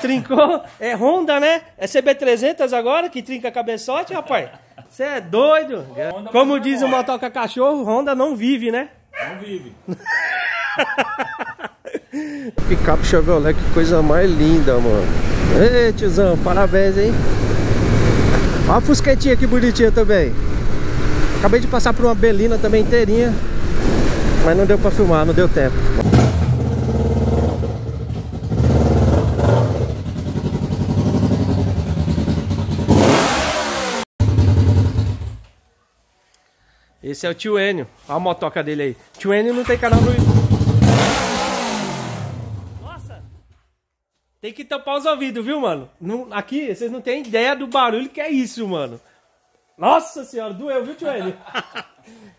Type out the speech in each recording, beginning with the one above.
Trincou. É Honda, né? É CB300 agora, que trinca cabeçote, rapaz. Você é doido. Honda, como diz o motoca cachorro, Honda não vive, né? Não vive. Picape Chevrolet, que coisa mais linda, mano. Ei, tiozão, parabéns, hein? Olha a fusquetinha que bonitinha também. Acabei de passar por uma Belina também inteirinha, mas não deu pra filmar, não deu tempo. Esse é o Tio Ênio. Olha a motoca dele aí. Tio Ênio não tem canal no YouTube. Nossa! Tem que tampar os ouvidos, viu, mano? Não, aqui, vocês não têm ideia do barulho que é isso, mano. Nossa senhora, doeu, viu, Tio Ênio?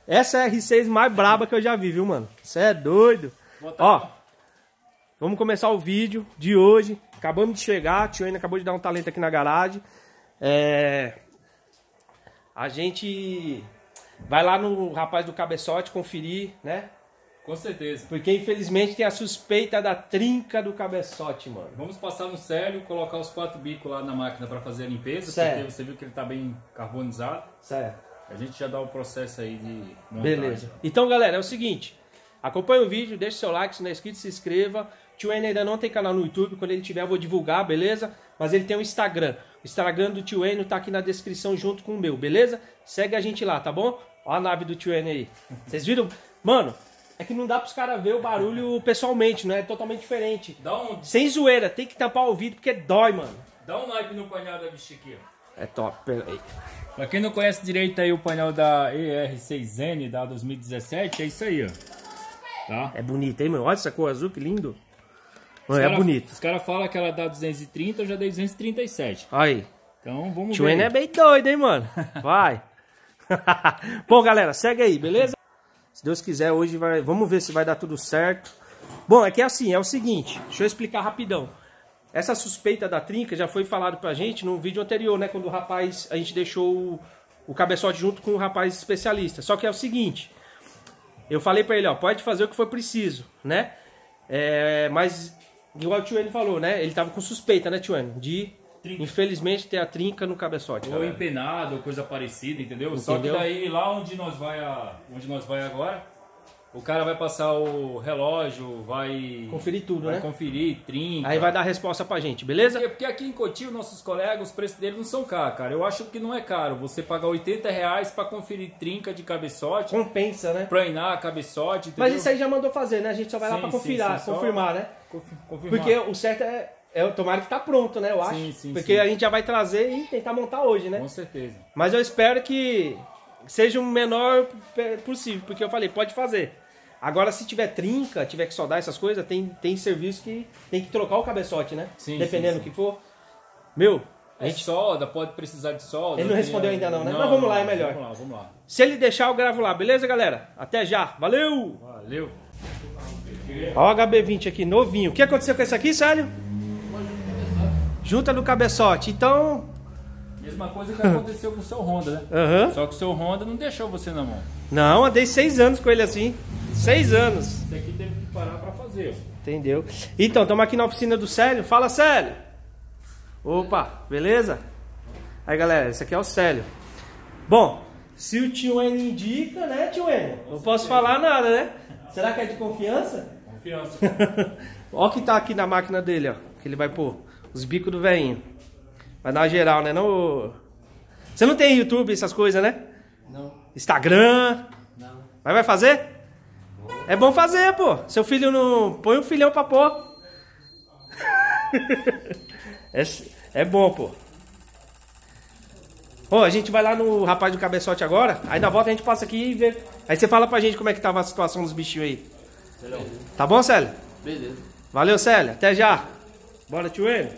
Essa é a R6 mais braba que eu já vi, viu, mano? Você é doido. Ó, vamos começar o vídeo de hoje. Acabamos de chegar. Tio Ênio acabou de dar um talento aqui na garagem. A gente... vai lá no rapaz do cabeçote conferir, né? Com certeza. Porque infelizmente tem a suspeita da trinca do cabeçote, mano. Vamos passar no Célio, colocar os 4 bicos lá na máquina para fazer a limpeza. Certo. Porque você viu que ele tá bem carbonizado. Certo. A gente já dá o processo aí de montagem. Beleza. Então, galera, é o seguinte. Acompanha o vídeo, deixa o seu like, se não é inscrito, se inscreva. Tio Ênio ainda não tem canal no YouTube. Quando ele tiver, eu vou divulgar, beleza? Mas ele tem um Instagram. O Instagram do Tio Ênio tá aqui na descrição junto com o meu, beleza? Segue a gente lá, tá bom? Olha a nave do Tio Ênio aí. Vocês viram? Mano, é que não dá pros caras ver o barulho pessoalmente, né? É totalmente diferente. Dá um... sem zoeira, tem que tampar o ouvido porque dói, mano. Dá um like no painel da bicha aqui, ó. É top, peraí. Pra quem não conhece direito aí o painel da ER6N da 2017, é isso aí, ó. Tá? É bonito, hein, mano? Olha essa cor azul, que lindo. Mano, é bonito. Os caras falam que ela dá 230, eu já dei 237. Aí. Então, vamos ver. Tio Ênio é bem doido, hein, mano? Vai. Bom, galera, segue aí, beleza? Se Deus quiser, hoje vai... vamos ver se vai dar tudo certo. Bom, é que assim, é o seguinte, deixa eu explicar rapidão. Essa suspeita da trinca já foi falado pra gente num vídeo anterior, né? Quando o rapaz, a gente deixou o cabeçote junto com o rapaz especialista. Só que é o seguinte, eu falei pra ele, ó, pode fazer o que for preciso, né? Mas, igual o Tio Ênio falou, né? Ele tava com suspeita, né, Tio Ênio? De... trinca. Infelizmente tem a trinca no cabeçote. Ou galera, empenado, ou coisa parecida, entendeu? Só que daí lá onde nós vai agora, o cara vai passar o relógio, vai conferir tudo, vai, né? Conferir, trinca. Aí vai dar a resposta pra gente, beleza? Porque aqui em Cotia, nossos colegas, os preços deles não são caros, cara. Eu acho que não é caro. Você pagar R$80 pra conferir trinca de cabeçote. Compensa, né? Prainar cabeçote, entendeu? Mas isso aí já mandou fazer, né? A gente só vai lá pra confirmar, né? Confirmar. Porque o certo é... tomara que tá pronto, né? Eu acho. Sim, porque a gente já vai trazer e tentar montar hoje, né? Com certeza. Mas eu espero que seja o menor possível, porque eu falei, pode fazer. Agora, se tiver trinca, tiver que soldar essas coisas, tem serviço que tem que trocar o cabeçote, né? Sim, dependendo do que for. Meu, a gente solda, pode precisar de solda. Ele não respondeu ainda não, né? Mas vamos lá, é melhor. Vamos lá. Se ele deixar, eu gravo lá, beleza, galera? Até já. Valeu! Valeu! Ó o HB20 aqui, novinho. O que aconteceu com esse aqui, Célio? Junta no cabeçote, então... mesma coisa que aconteceu com o seu Honda, né? Uhum. Só que o seu Honda não deixou você na mão. Não, andei 6 anos com ele assim. 6 anos. Esse aqui teve que parar pra fazer. Entendeu? Então, estamos aqui na oficina do Célio. Fala, Célio! Opa, beleza? Aí, galera, esse aqui é o Célio. Bom, se o Tio Ênio indica, né, Tio Ênio? Não posso falar nada, né? Será que é de confiança? Confiança. Ó o que tá aqui na máquina dele, ó. Que ele vai pôr. Os bicos do velhinho. Vai dar uma geral, né? Não... você não tem YouTube, essas coisas, né? Não. Instagram? Não. Mas vai fazer? Não. É bom fazer, pô. Seu filho não... põe um filhão pra pôr. É bom, pô. Pô, a gente vai lá no rapaz do cabeçote agora. Aí na volta a gente passa aqui e vê. Aí você fala pra gente como é que tava a situação dos bichinhos aí. Beleza. Tá bom, Célio? Beleza. Valeu, Célio. Até já. Bora, Tio Ênio?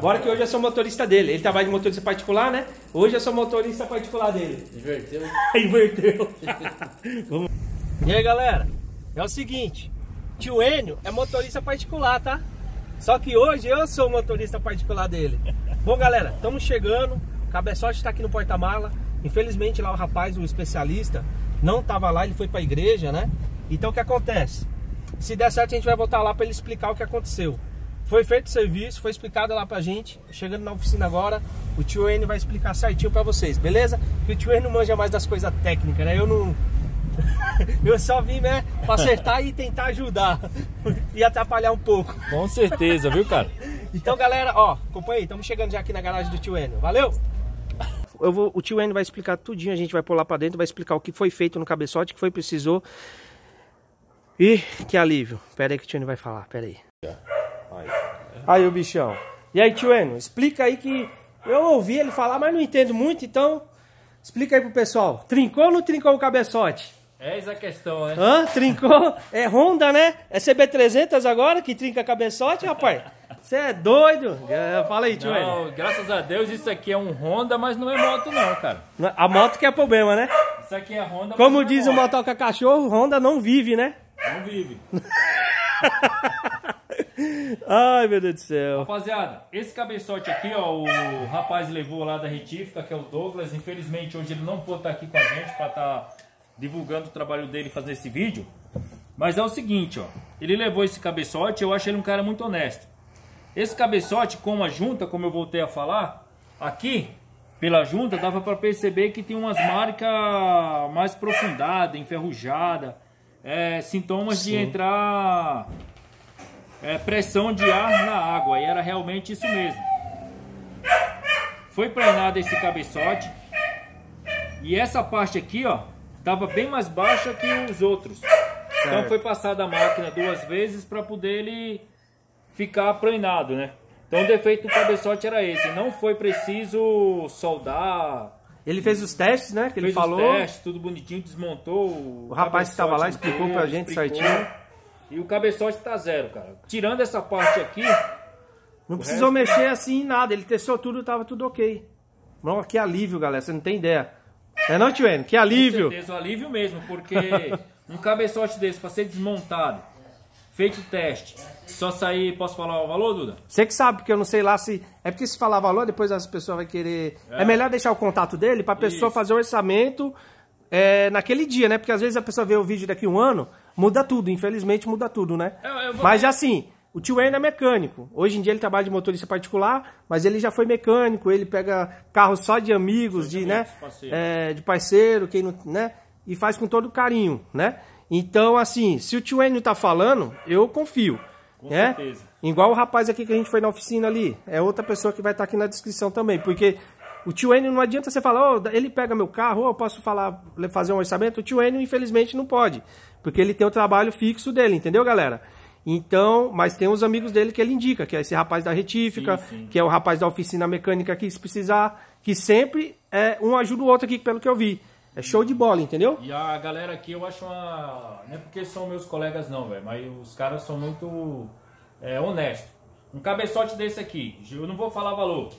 Bora que hoje eu sou motorista dele. Ele trabalha de motorista particular, né? Hoje eu sou motorista particular dele. Inverteu? Inverteu. E aí, galera? É o seguinte. Tio Ênio é motorista particular, tá? Só que hoje eu sou motorista particular dele. Bom, galera, estamos chegando. O cabeçote tá aqui no porta-mala. Infelizmente lá o rapaz, o especialista, não tava lá. Ele foi pra igreja, né? Então o que acontece? Se der certo a gente vai voltar lá pra ele explicar o que aconteceu. Foi feito o serviço, foi explicado lá pra gente. Chegando na oficina agora, o Tio Ênio vai explicar certinho pra vocês, beleza? Porque o Tio Ênio não manja mais das coisas técnicas, né? Eu não... eu só vim, né, pra acertar e tentar ajudar. E atrapalhar um pouco. Com certeza, viu, cara? Então, galera, ó, acompanha aí. Estamos chegando já aqui na garagem do Tio Ênio. Valeu! O Tio Ênio vai explicar tudinho, a gente vai pôr lá pra dentro, vai explicar o que foi feito no cabeçote, o que foi precisou. Ih, que alívio. Pera aí que o Tio Ênio vai falar, pera aí. Aí o bichão. E aí, Tio Ênio, explica aí que eu ouvi ele falar, mas não entendo muito, então explica aí pro pessoal. Trincou ou não trincou o cabeçote? É essa a questão, né? Hã? Trincou? É Honda, né? É CB300 agora que trinca cabeçote, rapaz? Você é doido? Fala aí, Tio Ênio. Não, graças a Deus isso aqui é um Honda, mas não é moto não, cara. A moto que é problema, né? Isso aqui é Honda. Como diz o motoca cachorro, Honda não vive, né? Não vive. Ai, meu Deus do céu. Rapaziada, esse cabeçote aqui, ó, o rapaz levou lá da retífica, que é o Douglas. Infelizmente hoje ele não pôde estar aqui com a gente pra estar divulgando o trabalho dele, fazer esse vídeo. Mas é o seguinte, ó, ele levou esse cabeçote, eu acho ele um cara muito honesto. Esse cabeçote com a junta, como eu voltei a falar, aqui pela junta dava pra perceber que tem umas marcas mais aprofundadas, enferrujadas, sintomas Sim. de entrar... pressão de ar na água, e era realmente isso mesmo. Foi planado esse cabeçote, e essa parte aqui, ó, tava bem mais baixa que os outros. Certo. Então foi passada a máquina duas vezes para poder ele ficar planado, né? Então o defeito do cabeçote era esse, não foi preciso soldar. Ele fez os testes, né, que ele falou. Fez os testes, tudo bonitinho, desmontou. O rapaz que estava lá explicou pra gente certinho. E o cabeçote tá zero, cara. Tirando essa parte aqui... Não precisou mexer assim em nada. Ele testou tudo, tava tudo ok. Nossa, que alívio, galera. Você não tem ideia. É não, Tio Ênio? Que alívio. Com certeza, um alívio mesmo. Porque um cabeçote desse, pra ser desmontado, feito o teste, só sair... Posso falar o valor, Duda? Você que sabe, porque eu não sei lá se... É porque se falar valor, depois as pessoas vão querer... É melhor deixar o contato dele pra pessoa Isso. fazer o orçamento naquele dia, né? Porque às vezes a pessoa vê o vídeo daqui um ano... Muda tudo, infelizmente muda tudo, né? Mas assim, o Tio Ênio é mecânico. Hoje em dia ele trabalha de motorista particular, mas ele já foi mecânico, ele pega carro só de amigos, de parceiro, quem não, né? E faz com todo carinho, né? Então, assim, se o Tio Ênio tá falando, eu confio. Com certeza. Igual o rapaz aqui que a gente foi na oficina ali, é outra pessoa que vai estar aqui na descrição também, porque... O Tio Ênio não adianta você falar, oh, ele pega meu carro, oh, eu posso falar, fazer um orçamento. O Tio Ênio, infelizmente, não pode, porque ele tem o trabalho fixo dele, entendeu, galera? Então, mas tem os amigos dele que ele indica, que é esse rapaz da retífica, sim. que é o rapaz da oficina mecânica aqui, se precisar, que sempre um ajuda o outro aqui, pelo que eu vi. É show de bola, entendeu? E a galera aqui, eu acho uma... Não é porque são meus colegas não, velho, mas os caras são muito honestos. Um cabeçote desse aqui, eu não vou falar valor.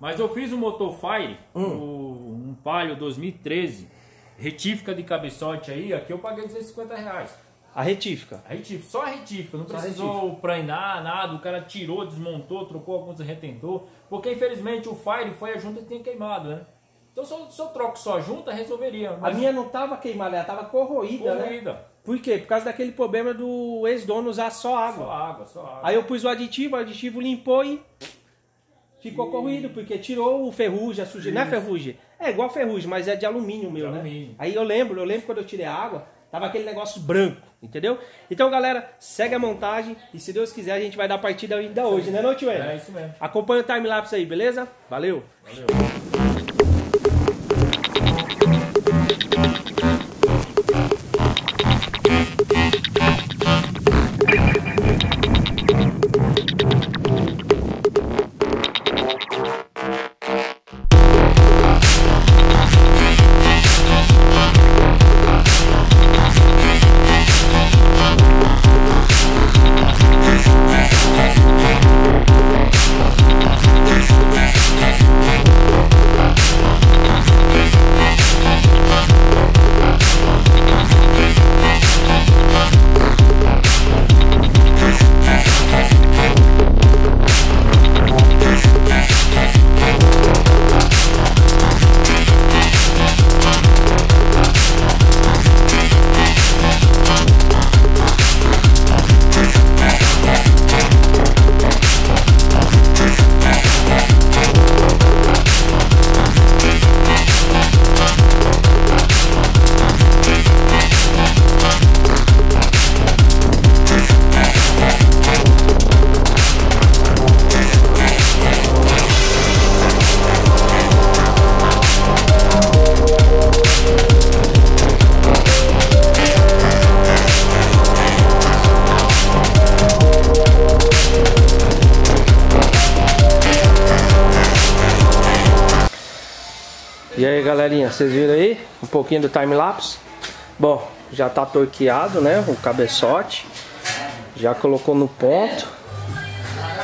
Mas eu fiz um motor Fire, um Palio 2013, retífica de cabeçote aí, aqui eu paguei R$250. A retífica? A retífica, só a retífica, não precisou prainar nada, o cara tirou, desmontou, trocou alguns retentor, porque infelizmente o Fire foi a junta que tinha queimado, né? Então se eu troco só a junta, resolveria. Mas... A minha não tava queimada, ela tava corroída, né? Por quê? Por causa daquele problema do ex-dono usar só água. Só água, só água. Aí eu pus o aditivo limpou e... Ficou corroído, porque tirou o ferrugem, a sujeira. Não é ferrugem? É igual ferrugem, mas é de alumínio meu, né? Alumínio. Aí eu lembro quando eu tirei a água, tava aquele negócio branco, entendeu? Então, galera, segue a montagem e se Deus quiser a gente vai dar partida ainda hoje, né não, Tio Ênio? É isso mesmo. Acompanha o time-lapse aí, beleza? Valeu! Valeu! E aí, galerinha, vocês viram aí um pouquinho do time-lapse? Bom, já tá torqueado, né, o cabeçote. Já colocou no ponto.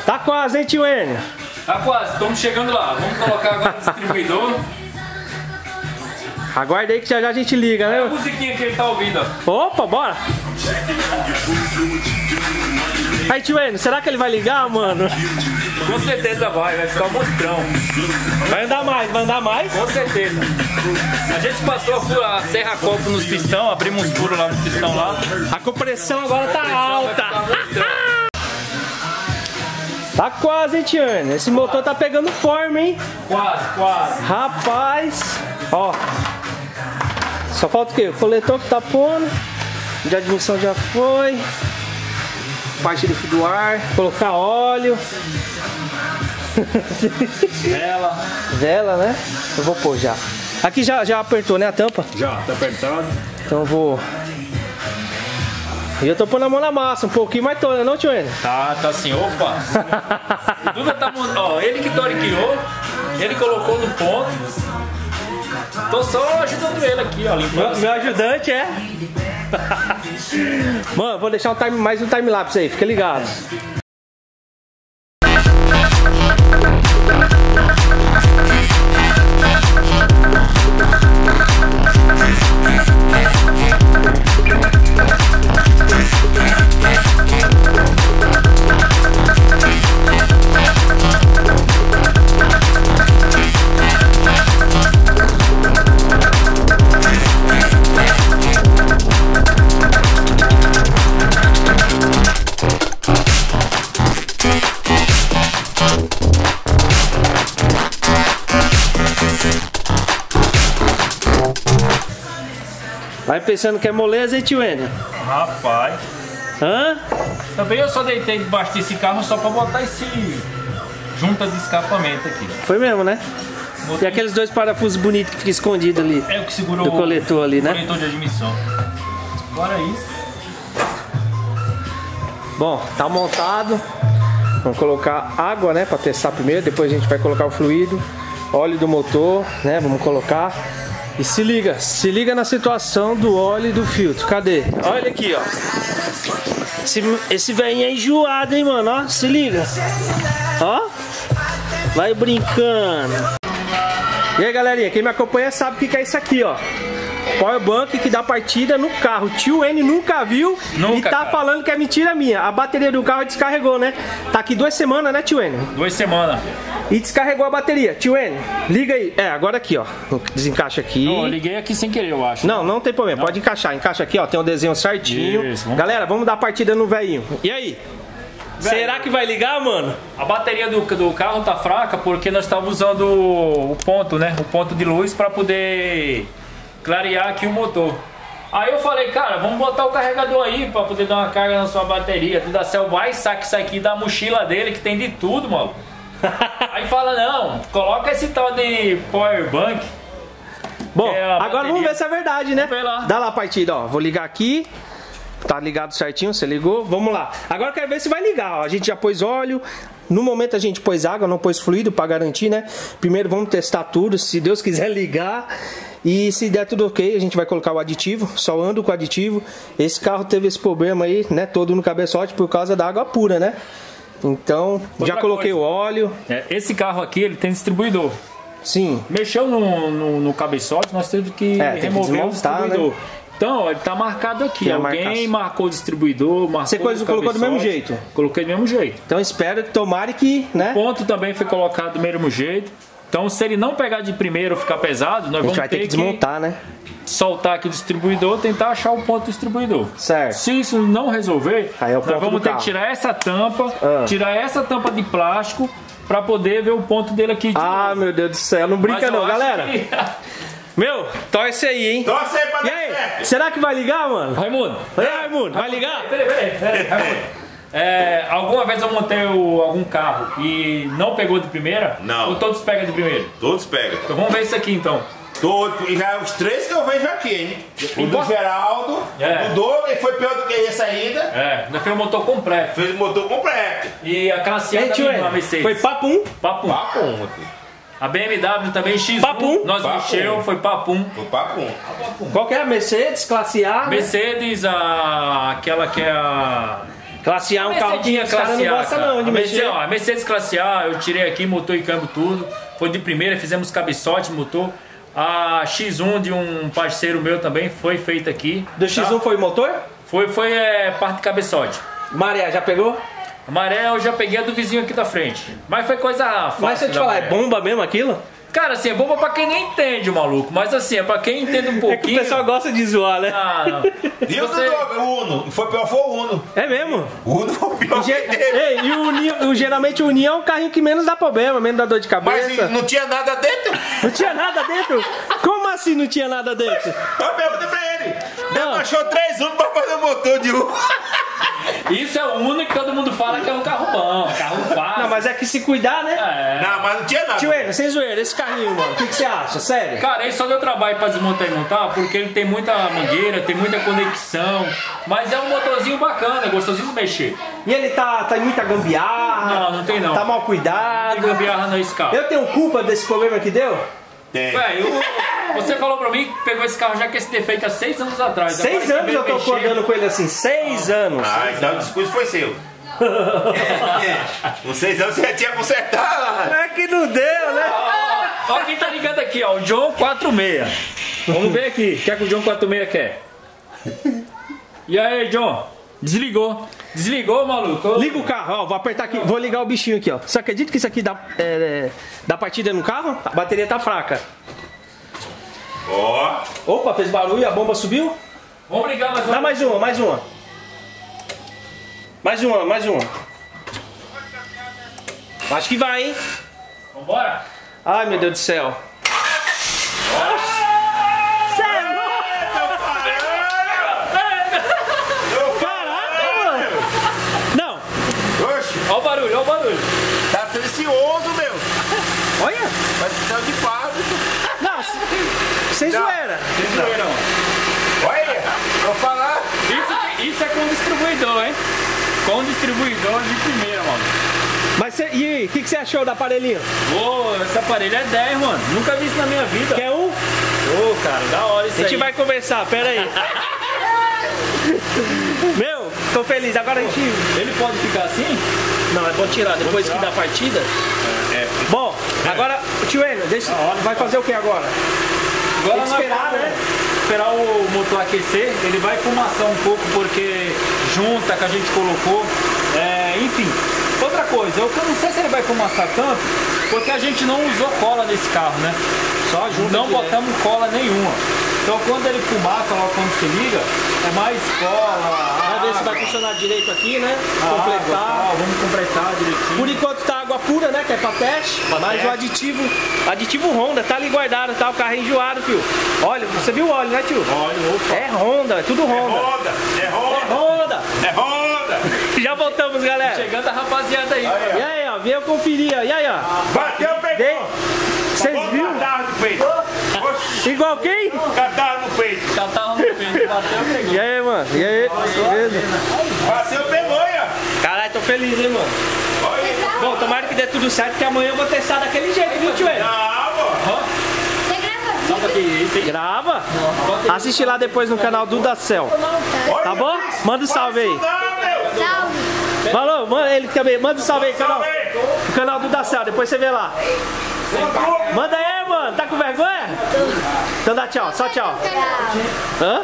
Tá quase, hein, Tio Ênio? Tá quase, estamos chegando lá. Vamos colocar agora o distribuidor. Aguarda aí que já já a gente liga, né? É a musiquinha que ele tá ouvindo, ó. Opa, bora! Aí, Tio Ênio, será que ele vai ligar, mano? Com certeza vai ficar um monstrão. Vai andar mais? Com certeza. A gente passou a serra copo nos pistão, abrimos uns furos lá no pistão lá. A compressão agora tá alta. Tá quase, hein, Tio Ênio? Esse motor tá pegando forma, hein? Quase, quase. Rapaz, ó. Só falta o quê? O coletor que tá pondo. De admissão já foi. Parte do ar, colocar óleo. Vela. Vela, né? Eu vou pôr já. Aqui já apertou, né, a tampa? Já, tá apertado. Então eu vou... E eu tô pondo a mão na massa, um pouquinho mais toda, não, Tio Ênio? Tá assim, opa. O Duda tá... Ó, ele que torqueou, ele colocou no ponto. Tô só ajudando ele aqui, ó, limpando. Meu ajudante é... Mano, vou deixar mais um time-lapse aí, fica ligado. Vai pensando que é moleza, hein, Tio Ênio? Rapaz. Hã? Também eu só deitei debaixo desse carro só pra botar esse junta de escapamento aqui. Foi mesmo, né? Botei... E aqueles dois parafusos bonitos que fica escondido ali. É o que segurou do coletor ali, né? O coletor de admissão. Agora é isso. Bom, tá montado. Vamos colocar água, né? Pra testar primeiro. Depois a gente vai colocar o fluido. Óleo do motor, né? Vamos colocar. E se liga na situação do óleo e do filtro. Cadê? Olha ele aqui, ó. Esse velhinho é enjoado, hein, mano? Ó, se liga. Ó. Vai brincando. E aí, galerinha, quem me acompanha sabe o que é isso aqui, ó. Power bank que dá partida no carro. Tio N nunca viu e tá cara. Falando que é mentira minha. A bateria do carro descarregou, né? Tá aqui 2 semanas, né, Tio N? 2 semanas. E descarregou a bateria. Tio N, liga aí. É, agora aqui, ó. Desencaixa aqui. Não, eu liguei aqui sem querer, eu acho. Não, não tem problema. Não. Pode encaixar. Encaixa aqui, ó. Tem um desenho certinho. Isso, vamos... Galera, vamos dar partida no velhinho. E aí? Velho. Será que vai ligar, mano? A bateria do carro tá fraca porque nós estávamos usando o ponto, né? O ponto de luz pra poder clarear aqui o motor. Aí eu falei, cara, vamos botar o carregador aí pra poder dar uma carga na sua bateria. Duda Cell vai, saca isso aqui da mochila dele que tem de tudo, mano. Aí fala, não, coloca esse tal de power bank. Bom, é agora vamos ver se é verdade, né? Dá lá a partida, ó. Vou ligar aqui. Tá ligado certinho, você ligou? Vamos lá. Agora eu quero ver se vai ligar, ó. A gente já pôs óleo. No momento a gente pôs água, não pôs fluido pra garantir, né? Primeiro vamos testar tudo, se Deus quiser ligar. E se der tudo ok, a gente vai colocar o aditivo. Só ando com o aditivo. Esse carro teve esse problema aí, né? Todo no cabeçote por causa da água pura, né? Então, outra já coloquei coisa. O óleo. É, esse carro aqui, ele tem distribuidor. Sim. Mexeu no cabeçote, nós teve que remover o distribuidor. Né? Então, ele tá marcado aqui. Alguém marcou o distribuidor, marcou você coisa, o colocou do mesmo jeito? Coloquei do mesmo jeito. Então, espero que tomare que... Né? O ponto também foi colocado do mesmo jeito. Então, se ele não pegar de primeiro ou ficar pesado, nós vamos ter que desmontar, né? Soltar aqui o distribuidor, tentar achar o ponto do distribuidor. Certo. Se isso não resolver, aí é o ponto nós vamos ter que tirar essa tampa, tirar essa tampa de plástico para poder ver o ponto dele aqui de novo. Meu Deus do céu, não brinca não, galera. Que... Meu, torce aí, hein? Torce aí pra dar. Será que vai ligar, mano? Raimundo. É, Raimundo, vai ligar? Peraí, Raimundo. É, alguma vez eu montei algum carro e não pegou de primeira? Não. Ou todos pegam de primeira? Todos pegam. Então vamos ver isso aqui então. E já os 3 que eu vejo aqui, hein? O do Geraldo, o Douglas, foi pior do que esse ainda. É, ainda fez o motor completo. Fez o motor completo. E a classe A da minha Mercedes. Foi papo 1? Papo 1. A BMW também, X1, papum. Nós mexeu, foi papum. Foi papum. Qual que é a Mercedes? Classe A? Mercedes, a... aquela que é a... Classe A, um carro que os caras não gostam não de mexer. A Mercedes Classe A, eu tirei aqui, motor e câmbio tudo. Foi de primeira, fizemos cabeçote, motor. A X1 de um parceiro meu também foi feita aqui. Do tá? X1 foi motor? Foi parte de cabeçote. Maré, já pegou? Maré eu já peguei a do vizinho aqui da frente. Mas foi coisa fácil. Mas se eu te falar, é bomba mesmo aquilo? Cara, assim, é bomba pra quem nem entende, maluco. Mas assim, é pra quem entende um pouquinho. É que o pessoal gosta de zoar, né? Ah, não. E você... o Uno? Foi pior, foi o Uno. É mesmo? O Uno foi o pior. Ei, e o Uninho, geralmente o Uninho é um carrinho que menos dá problema, menos dá dor de cabeça. Mas não tinha nada dentro? Não tinha nada dentro? Como assim não tinha nada dentro? Eu perguntei pra ele. Despachou 3 Uno pra fazer o motor de Uno. Isso é o Uno que todo mundo fala que é um carro bom, carro fácil. Não, mas é que se cuidar, né? É. Não, mas não tinha nada. Tio Ênio, sem zoeira, esse carrinho, mano, o que você acha? Sério? Cara, ele só deu trabalho pra desmontar e montar, porque ele tem muita mangueira, tem muita conexão. Mas é um motorzinho bacana, gostosinho de mexer. E ele tá em muita gambiarra. Não, não tem não. Tá mal cuidado. Não tem gambiarra nesse carro. Eu tenho culpa desse problema que deu? Tem. Ué, você falou pra mim que pegou esse carro já que esse defeito há 6 anos atrás. 6 anos eu tô andando com ele assim, 6 anos. Ah, então o discurso foi seu. Com 6 anos você já tinha consertado. É que não deu, né? Ó, quem tá ligando aqui, ó, o John 46. Vamos ver aqui, o que é que o John 46 quer? E aí, John? Desligou. Desligou, maluco. Liga o carro, ó, vou apertar aqui, vou ligar o bichinho aqui, ó. Você acredita que isso aqui dá partida no carro? A bateria tá fraca. Ó. Oh. Opa, fez barulho, a bomba subiu. Vamos ligar mais uma. Dá mais uma, mais uma. Mais uma, mais uma. Acho que vai, hein? Vambora? Ai, meu Deus do céu. Nossa. Olha o barulho, olha o barulho. Tá silencioso, meu. Olha. Mas saiu de fardo. Nossa, sem zoeira. Sem zoeira, não. Olha, vou falar. Isso é com distribuidor, hein? Com distribuidor de primeira, mano. Mas cê, e aí, o que você achou do aparelhinho? Ô, esse aparelho é 10, mano. Nunca vi isso na minha vida. Quer um? Ô, cara, da hora isso aí. A gente vai conversar, pera aí. Meu, tô feliz, agora a gente... Ele pode ficar assim? Não, é bom tirar, depois que dá a partida. É. Bom, agora, tio Ênio, deixa... vai fazer o que agora? Agora tem que esperar, né? Esperar o motor aquecer, ele vai fumaçar um pouco porque junta que a gente colocou, enfim. Outra coisa, eu não sei se ele vai fumaçar tanto, porque a gente não usou cola nesse carro, né? Só junta. Não botamos cola nenhuma. Então quando ele fumaça, logo quando se liga, é mais cola. Vamos ver se vai funcionar direito aqui, né? Completar. Água, vamos completar direitinho. Por enquanto tá água pura, né? Que é pra teste. Mas o aditivo Honda tá ali guardado, tá? O carro é enjoado, tio. Olha, você viu o óleo, né, tio? Óleo, opa. É Honda, é tudo Honda. É Honda, é Honda. É Honda. É Honda. Já voltamos, galera. Chegando a rapaziada aí. Aí e aí, ó, venham conferir, ó. E aí, ó. Bateu, pegou. Vocês viram? Igual quem? Catarro no peito. Catarro no peito. Bateu, pegou. E aí, mano? E aí? Bateu, pegou, ó. Caralho, tô feliz, hein, mano? Olha. Bom, tomara que dê tudo certo, porque amanhã eu vou testar daquele jeito, viu, tio? Você grava? Grava? Assiste lá depois no canal Duda Cell. Tá bom? Manda um salve aí. Salve. Falou, mano, ele também. Manda um salve aí, canal. O canal Duda Cell, depois você vê lá. Manda aí, mano. Tá com vergonha? Então dá tchau, só tchau. Hã?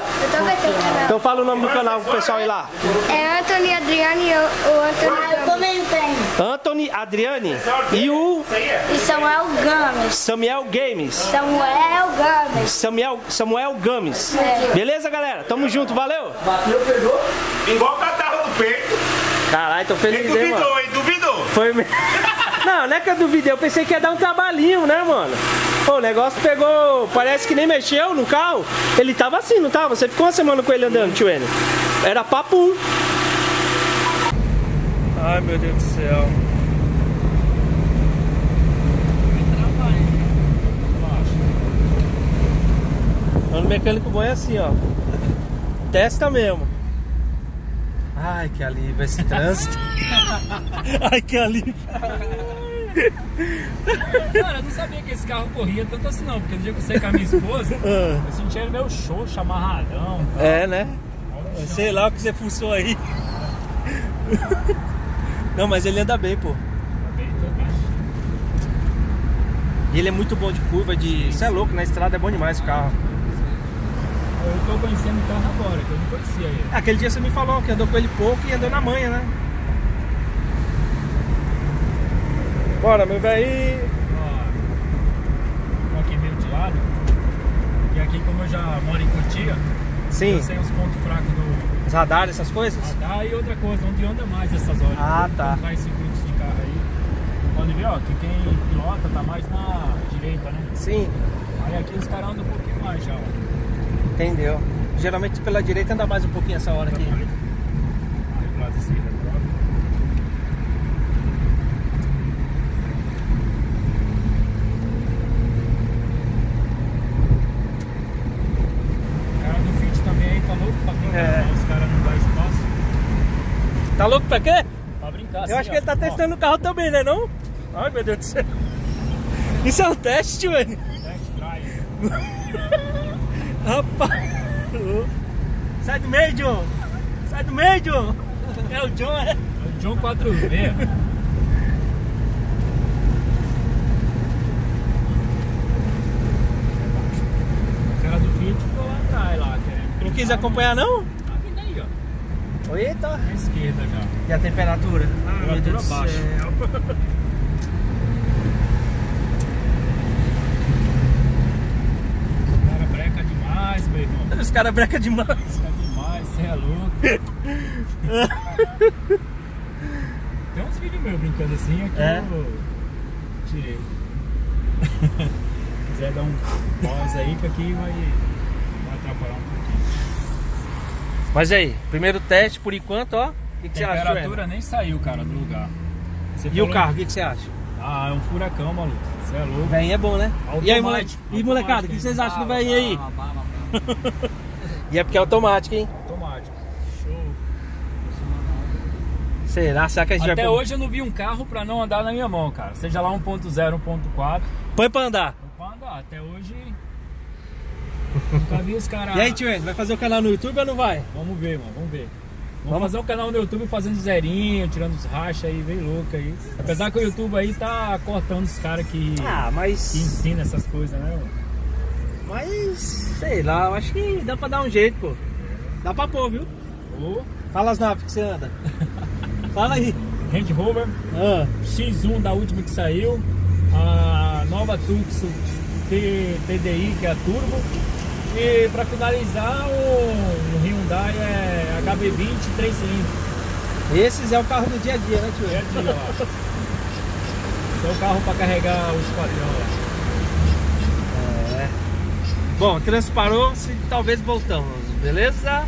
Então fala o nome do canal pro pessoal ir lá. É Anthony Adriane e o Anthony. Eu comentei. Anthony Adriane e o... E Samuel Games. Samuel Games. Samuel Games. Samuel Games. É. Beleza, galera? Tamo junto, valeu? Bateu, pegou. Igual o catarro do peito. Caralho, tô feliz, hein, duvidou, mano. Ele duvidou. Foi mesmo. Não é que eu duvidei, eu pensei que ia dar um trabalhinho, né, mano? Pô, o negócio pegou, parece que nem mexeu no carro. Ele tava assim, não tava? Você ficou uma semana com ele andando, tio Ênio. Era papo. Ai, meu Deus do céu. O mecânico bom é assim, ó. Testa mesmo. Ai, que alívio esse trânsito. Ai, que alívio. Cara, eu não sabia que esse carro corria tanto assim não, porque no dia que eu saí com a minha esposa, eu senti ele meio xoxo, amarradão. Tá? É, né? Sei lá o que você fuçou aí. Não, mas ele anda bem, pô. E ele é muito bom de curva, de... Isso é louco, na estrada é bom demais o carro. Eu tô conhecendo o carro agora, que eu não conhecia ele. Aquele dia você me falou que andou com ele pouco e andou na manha, né? Bora, meu velho! Ó, aqui meio de lado. E aqui, como eu já moro em Cotia, sim, eu sei os pontos fracos do... Os radar, essas coisas? Radar e outra coisa, onde anda mais essas horas. Ah, tá. Esse fluxo de carro aí. Pode ver, ó, que quem pilota tá mais na direita, né? Sim. Aí aqui os caras andam um pouquinho mais já, ó. Entendeu. Geralmente pela direita anda mais um pouquinho essa hora aqui. O cara do Fit também aí tá louco pra brincar, né? Os caras não dão espaço. Tá louco pra quê? Pra brincar, eu sim, acho que ele tá testando o carro também, né não? Ai, meu Deus do céu. Isso é um teste, mano. Test drive. Rapaz. Sai do meio, John. Sai do meio, John. É o John, é? É o John 46. O cara do Fit ficou lá atrás, lá. Não quis acompanhar, não? Ah, vem daí, ó. Eita. À esquerda, já. E a temperatura? Ah, meu Deus do céu. Os caras brecam demais. Os caras demais, você é louco. Tem uns vídeos meus brincando assim, aqui eu tirei. Se quiser dar um pause aí, que aqui vai atrapalhar um pouquinho. Mas aí, primeiro teste por enquanto, ó. O que você acha? A temperatura nem saiu, cara, do lugar. E o carro, o que você acha? Ah, é um furacão, maluco. Você é louco. Vem é bom, né? E aí, molecada, o que vocês acham do velho aí? E é porque é automático, hein? Automático. Show. Será que a gente vai... Até hoje eu não vi um carro pra não andar na minha mão, cara. Seja lá 1.0, 1.4. Põe pra andar. Põe pra andar. Até hoje... Nunca vi os caras... E aí, Tio Ênio, vai fazer o canal no YouTube ou não vai? Vamos ver, mano. Vamos ver. Vamos fazer um canal no YouTube fazendo zerinho, tirando os rachas aí, bem louco aí. Apesar que o YouTube aí tá cortando os caras que ensinam essas coisas, né, mano? Mas, sei lá, eu acho que dá pra dar um jeito, pô. Dá pra pôr, viu? Oh. Fala as naves que você anda. Fala aí. Range Rover, X1 da última que saiu, a nova Tucson TDI, que é a Turbo. E pra finalizar, o Hyundai é HB20 300. Esses é o carro do dia a dia, né, Tio? Dia a dia, eu acho. Esse é o carro pra carregar os quadrão, eu acho. Bom, transparou-se, talvez voltamos, beleza?